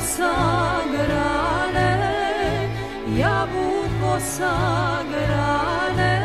sagrale, jabuko sagrale.